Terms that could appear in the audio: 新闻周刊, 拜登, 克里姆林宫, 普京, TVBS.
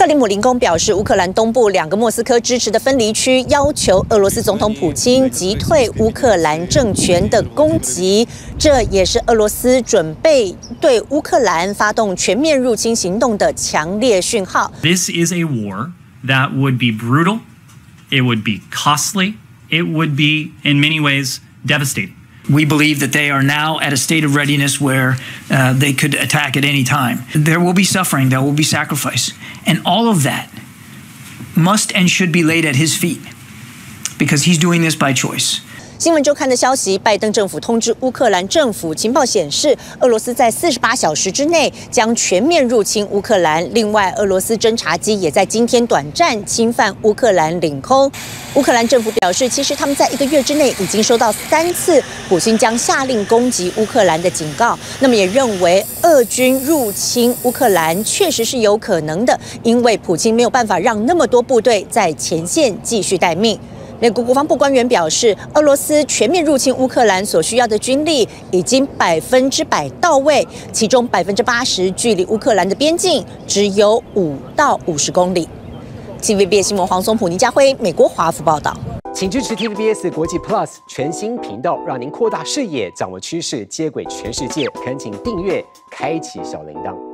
克里姆林宫表示，乌克兰东部2个莫斯科支持的分离区要求俄罗斯总统普京击退乌克兰政权的攻击，这也是俄罗斯准备对乌克兰发动全面入侵行动的强烈讯号。This is a war that would be brutal, it would be costly, it would be in many ways devastating. We believe that they are now at a state of readiness where they could attack at any time. There will be suffering, there will be sacrifice, and all of that must and should be laid at his feet because he's doing this by choice. 新闻周刊的消息，拜登政府通知乌克兰政府，情报显示，俄罗斯在48小时之内将全面入侵乌克兰。另外，俄罗斯侦察机也在今天短暂侵犯乌克兰领空。乌克兰政府表示，其实他们在1个月之内已经收到3次普京将下令攻击乌克兰的警告。那么也认为，俄军入侵乌克兰确实是有可能的，因为普京没有办法让那么多部队在前线继续待命。 美国国防部官员表示，俄罗斯全面入侵乌克兰所需要的军力已经100%到位，其中80%距离乌克兰的边境只有5到50公里。TVBS 新闻黄松普、倪家辉，美国华府报道。请支持 TVBS 国际 Plus 全新频道，让您扩大视野，掌握趋势，接轨全世界。恳请订阅，开启小铃铛。